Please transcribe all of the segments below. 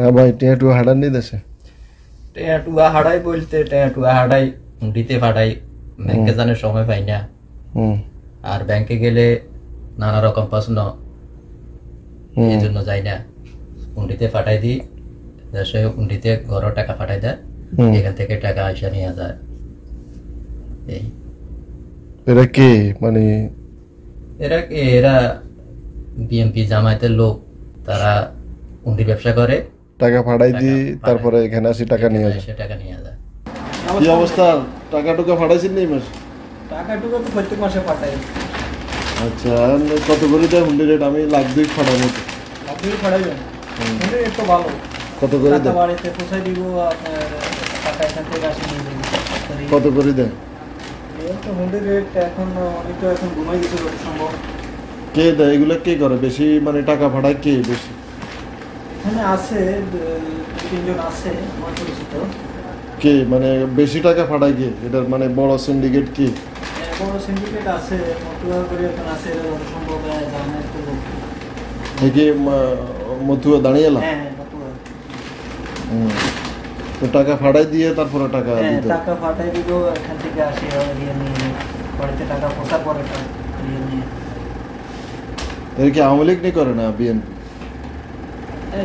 हाँ भाई टैटू हाड़ा नहीं दसे टैटू हाड़ाई बोलते टैटू हाड़ाई उंडिते फाड़ाई ব্যাংকে জানে সময় পাই না আর ব্যাংকে গেলে নানা রকম প্রশ্ন এইজন্য যাই না উন্ডিতে ফাটাই দি দেশে উন্ডিতে গড় টাকা ফাটাই দেয় এখান থেকে টাকা আইসা নিয়ে যায় এই এরা কি মানে এরা বিএমপি জামায়াতের লোক তারা উন্ডি ব্যবসা করে টাকা ফাড়াই দি তারপরে এখানে আসি টাকা নিয়ে আসে টাকা নিয়ে যায় এই অবস্থা টাকা টুকা ফাড়াইছেন নাই মাস টাকা টুকা তো প্রত্যেক মাসে ফাটাই আচ্ছা কত করে দেয় হুন্ডি রেট আমি লাখ দুই ফাড়াবো লাখ দুই ফাড়াই দেন হুন্ডি রেট তো ভালো কত করে দেয় বাড়িতে পৌঁছাই দিব আপনার টাকা এখান থেকে আসে নিয়ে দেন কত করে দেয় এই তো হুন্ডি রেট এখন অনেক তো এখন ঘুমাই দিতে যত সম্ভব কে দেয় এগুলা কে করে বেশি মানে টাকা ফাড়ায় কে বেশি মানে আছে তিনজন আছে আমার পরিচিত কে মানে বেশি টাকা ফাটায় কি এটা মানে বড় সিন্ডিকেট কি বড় সিন্ডিকেট আছে মতুয়া করে তো আছে এর সম্ভব হয় জানা একটু থেকে মতুয়া দাঁড়িয়েলা হ্যাঁ মতুয়া তো টাকা ফাটায় দিয়ে তারপর টাকা দিতে টাকা ফাটায় দিও এখান থেকে আসে দিয়ে নিয়ে পড়তে টাকা পোষা পড়ে নিয়ে নিয়ে এর কি আমলিক নি করে না বিএনপি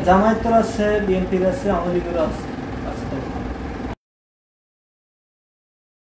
জামায়াত আছে বিএনপি আছে আমলিক আছে